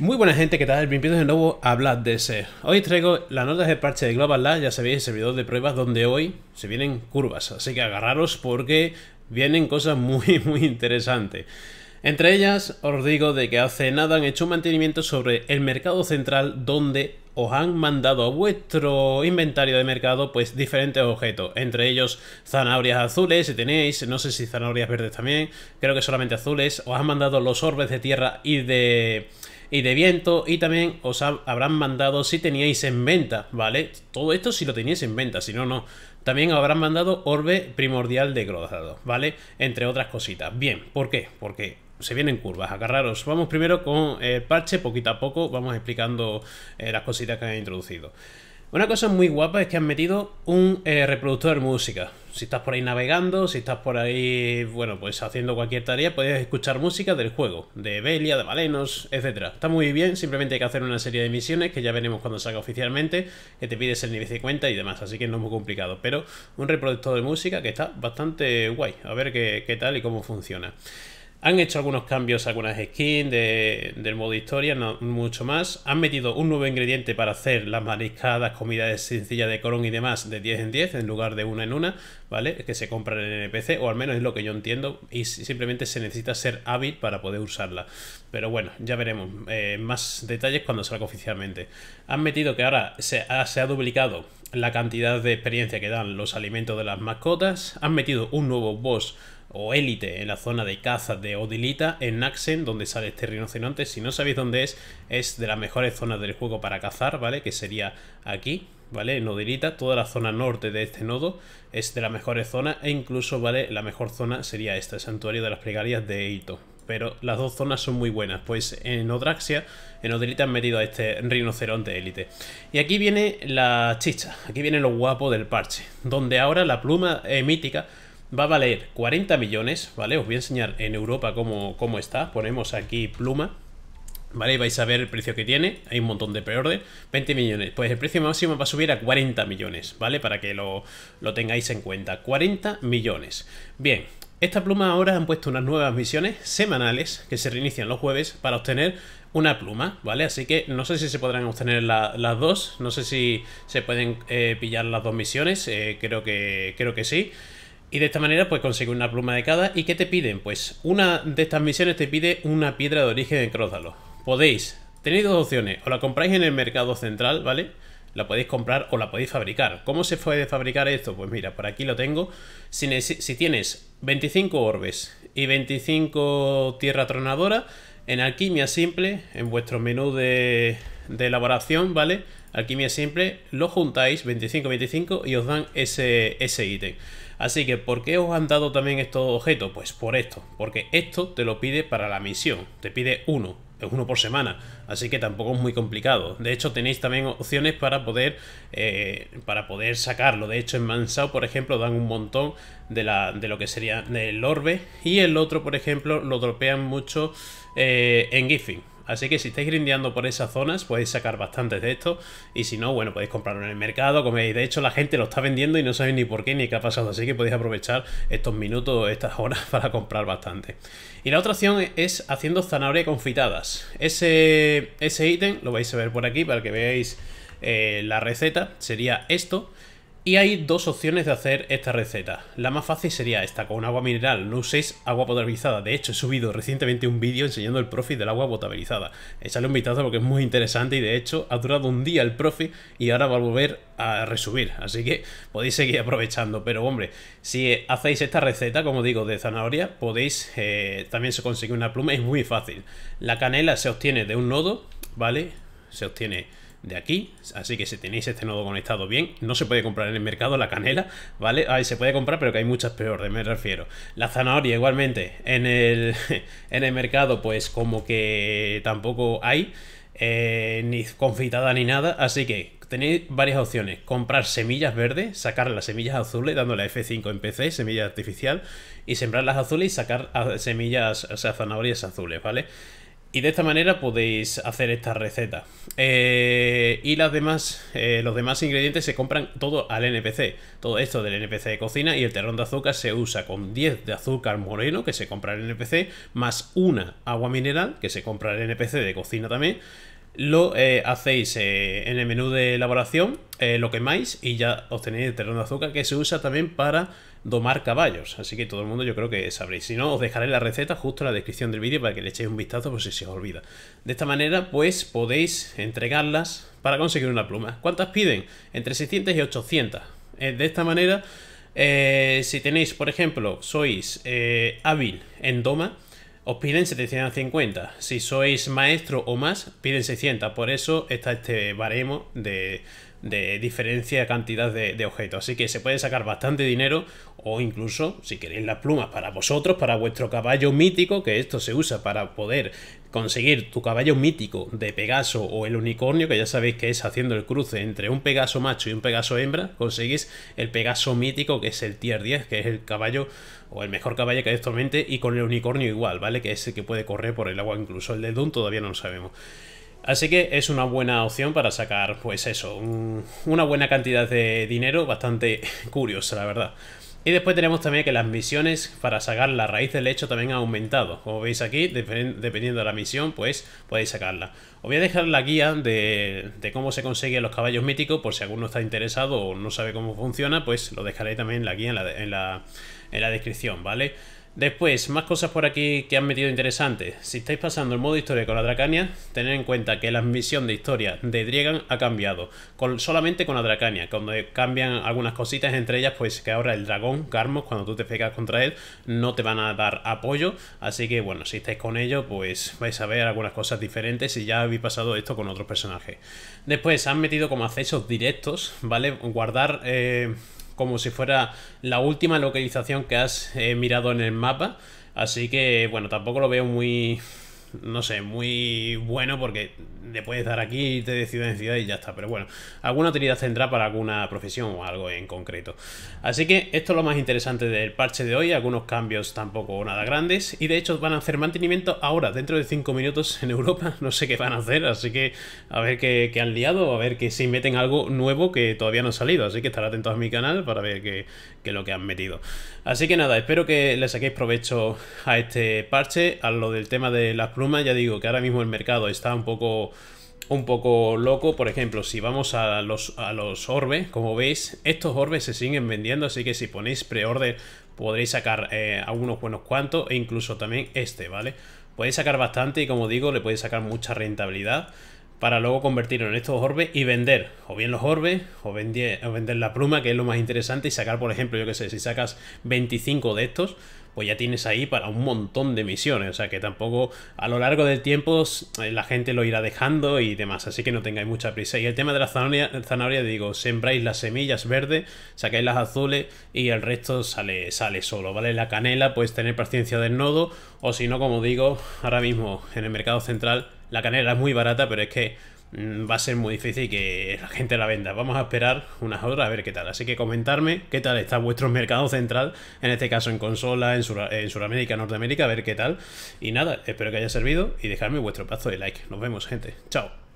Muy buena gente, ¿qué tal? Bienvenidos de nuevo a Black Desert. Hoy traigo las notas de parche de Global Lab, ya sabéis, el servidor de pruebas donde hoy se vienen curvas, así que agarraros porque vienen cosas muy interesantes. Entre ellas os digo de que hace nada han hecho un mantenimiento sobre el mercado central donde os han mandado a vuestro inventario de mercado pues diferentes objetos, entre ellos zanahorias azules, si tenéis, no sé si zanahorias verdes también, creo que solamente azules, os han mandado los orbes de tierra y de viento, y también os habrán mandado si teníais en venta, ¿vale? Todo esto si lo teníais en venta, si no, no. También habrán mandado orbe primordial de Crotalo, ¿vale? Entre otras cositas. Bien, ¿por qué? Porque se vienen curvas, agarraros. Vamos primero con el parche, poquito a poco vamos explicando las cositas que han introducido. Una cosa muy guapa es que han metido un reproductor de música. Si estás por ahí navegando, si estás por ahí, bueno, pues haciendo cualquier tarea, puedes escuchar música del juego, de Belia, de Valenos, etc. Está muy bien, simplemente hay que hacer una serie de misiones que ya veremos cuando salga oficialmente, que te pides el nivel 50 y demás, así que no es muy complicado. Pero un reproductor de música que está bastante guay, a ver qué tal y cómo funciona. Han hecho algunos cambios, algunas skins del modo historia, no mucho más. Han metido un nuevo ingrediente para hacer las mariscadas, comidas sencillas de corón y demás de 10 en 10 en lugar de una en una, ¿vale? Que se compran en NPC, o al menos es lo que yo entiendo, y simplemente se necesita ser hábil para poder usarla. Pero bueno, ya veremos más detalles cuando salga oficialmente. Han metido que ahora se ha duplicado la cantidad de experiencia que dan los alimentos de las mascotas. Han metido un nuevo boss o élite en la zona de caza de Odilita en Naxen, donde sale este rinoceronte. Si no sabéis dónde es de las mejores zonas del juego para cazar, ¿vale? Que sería aquí, ¿vale? En Odilita, toda la zona norte de este nodo es de las mejores zonas, e incluso, ¿vale? La mejor zona sería esta, el Santuario de las Pregarias de Eito. Pero las dos zonas son muy buenas, pues en Odraxia, en Odilita han metido a este rinoceronte élite. Y aquí viene la chicha, aquí viene lo guapo del parche, donde ahora la pluma mítica va a valer 40 millones, ¿vale? Os voy a enseñar en Europa cómo está. Ponemos aquí pluma, ¿vale? Y vais a ver el precio que tiene. Hay un montón de preorden. 20 millones. Pues el precio máximo va a subir a 40 millones, ¿vale? Para que lo tengáis en cuenta. 40 millones. Bien. Esta pluma ahora han puesto unas nuevas misiones semanales que se reinician los jueves para obtener una pluma, ¿vale? Así que no sé si se podrán obtener las dos. No sé si se pueden pillar las dos misiones. Creo que sí. Y de esta manera pues consigue una pluma de cada. ¿Y qué te piden? Pues una de estas misiones te pide una piedra de origen de Crotalo. Tenéis dos opciones, o la compráis en el mercado central, ¿vale? La podéis comprar o la podéis fabricar. ¿Cómo se puede fabricar esto? Pues mira, por aquí lo tengo. Si tienes 25 orbes y 25 tierra tronadora, en alquimia simple, en vuestro menú de elaboración, ¿vale? Alquimia simple, lo juntáis 25-25 y os dan ese ítem. Así que, ¿por qué os han dado también estos objetos? Pues por esto, porque esto te lo pide para la misión, te pide uno por semana, así que tampoco es muy complicado. De hecho, tenéis también opciones para poder sacarlo. De hecho, en Manshaw, por ejemplo, dan un montón de lo que sería el orbe, y el otro, por ejemplo, lo dropean mucho en Giffin. Así que si estáis grindeando por esas zonas, podéis sacar bastantes de estos. Y si no, bueno, podéis comprarlo en el mercado, coméis. De hecho, la gente lo está vendiendo y no sabéis ni por qué ni qué ha pasado. Así que podéis aprovechar estos minutos, estas horas, para comprar bastante. Y la otra opción es haciendo zanahorias confitadas. Ese ítem lo vais a ver por aquí para que veáis la receta. Sería esto. Y hay dos opciones de hacer esta receta. La más fácil sería esta, con agua mineral. No uséis agua potabilizada. De hecho, he subido recientemente un vídeo enseñando el profi del agua potabilizada. Echadle un vistazo porque es muy interesante, y de hecho ha durado un día el profi y ahora va a volver a resubir. Así que podéis seguir aprovechando. Pero hombre, si hacéis esta receta, como digo, de zanahoria, podéis también se consigue una pluma. Es muy fácil. La canela se obtiene de un nodo, ¿vale? Se obtiene de aquí, así que si tenéis este nodo conectado bien, no se puede comprar en el mercado la canela, ¿vale? Ahí se puede comprar, pero que hay muchas peores, me refiero. La zanahoria igualmente en el mercado pues como que tampoco hay ni confitada ni nada, así que tenéis varias opciones: comprar semillas verdes, sacar las semillas azules dándole a F5 en PC, semilla artificial, y sembrar las azules y sacar semillas, o sea, zanahorias azules, ¿vale? Y de esta manera podéis hacer esta receta. Y los demás ingredientes se compran todo al NPC. Todo esto del NPC de cocina, y el terrón de azúcar se usa con 10 de azúcar moreno que se compra al NPC, más una agua mineral que se compra al NPC de cocina también. Lo hacéis en el menú de elaboración, lo quemáis y ya obtenéis el terreno de azúcar, que se usa también para domar caballos. Así que todo el mundo yo creo que sabréis. Si no, os dejaré la receta justo en la descripción del vídeo para que le echéis un vistazo por si se os olvida. De esta manera pues podéis entregarlas para conseguir una pluma. ¿Cuántas piden? Entre 600 y 800. De esta manera, si tenéis, por ejemplo, sois hábil en doma, os piden 750, si sois maestro o más, piden 600, por eso está este baremo de diferencia cantidad de objetos. Así que se puede sacar bastante dinero, o incluso, si queréis las plumas para vosotros, para vuestro caballo mítico, que esto se usa para poder conseguir tu caballo mítico de Pegaso o el unicornio, que ya sabéis que es haciendo el cruce entre un Pegaso macho y un Pegaso hembra, conseguís el Pegaso mítico, que es el tier 10, que es el caballo o el mejor caballo que hay actualmente, y con el unicornio igual, ¿vale? Que es el que puede correr por el agua, incluso el de Doom todavía no lo sabemos. Así que es una buena opción para sacar, pues eso, una buena cantidad de dinero, bastante curiosa, la verdad. Y después tenemos también que las misiones para sacar la raíz del hecho también ha aumentado. Como veis aquí, dependiendo de la misión, pues podéis sacarla. Os voy a dejar la guía de cómo se consiguen los caballos míticos, por si alguno está interesado o no sabe cómo funciona, pues lo dejaré también la guía en la descripción, ¿vale? Después, más cosas por aquí que han metido interesantes. Si estáis pasando el modo historia con la Drakania, tened en cuenta que la misión de historia de Drieghan ha cambiado. Solamente con la Drakania, cuando cambian algunas cositas, entre ellas pues que ahora el dragón, Garmoth, cuando tú te pegas contra él, no te van a dar apoyo. Así que bueno, si estáis con ello, pues vais a ver algunas cosas diferentes si ya habéis pasado esto con otros personajes. Después han metido como accesos directos, ¿vale? Guardar... como si fuera la última localización que has mirado en el mapa. Así que, bueno, tampoco lo veo muy... no sé, muy bueno, porque le puedes dar aquí, irte de ciudad en ciudad y ya está. Pero bueno, alguna utilidad tendrá para alguna profesión o algo en concreto. Así que esto es lo más interesante del parche de hoy. Algunos cambios tampoco nada grandes. Y de hecho van a hacer mantenimiento ahora, dentro de 5 minutos en Europa. No sé qué van a hacer, así que a ver qué han liado, a ver que si meten algo nuevo que todavía no ha salido. Así que estar atentos a mi canal para ver qué es lo que han metido. Así que nada, espero que le saquéis provecho a este parche. A lo del tema de las pluma, ya digo que ahora mismo el mercado está un poco loco. Por ejemplo, si vamos a los orbes, como veis, estos orbes se siguen vendiendo, así que si ponéis pre-order podréis sacar algunos buenos cuantos, e incluso también este, ¿vale? Podéis sacar bastante y, como digo, le podéis sacar mucha rentabilidad para luego convertirlo en estos orbes y vender o bien los orbes o vender la pluma, que es lo más interesante, y sacar, por ejemplo, yo que sé, si sacas 25 de estos, pues ya tienes ahí para un montón de misiones. O sea que tampoco, a lo largo del tiempo, la gente lo irá dejando y demás, así que no tengáis mucha prisa. Y el tema de la zanahoria, digo, sembráis las semillas verdes, sacáis las azules y el resto sale solo, ¿vale? La canela, pues tener paciencia del nodo, o si no, como digo, ahora mismo en el mercado central la canela es muy barata, pero es que va a ser muy difícil que la gente la venda. Vamos a esperar unas horas a ver qué tal. Así que comentarme qué tal está vuestro mercado central, en este caso en consola, en Sudamérica, Norteamérica, a ver qué tal. Y nada, espero que haya servido y dejadme vuestro pedazo de like. Nos vemos, gente. Chao.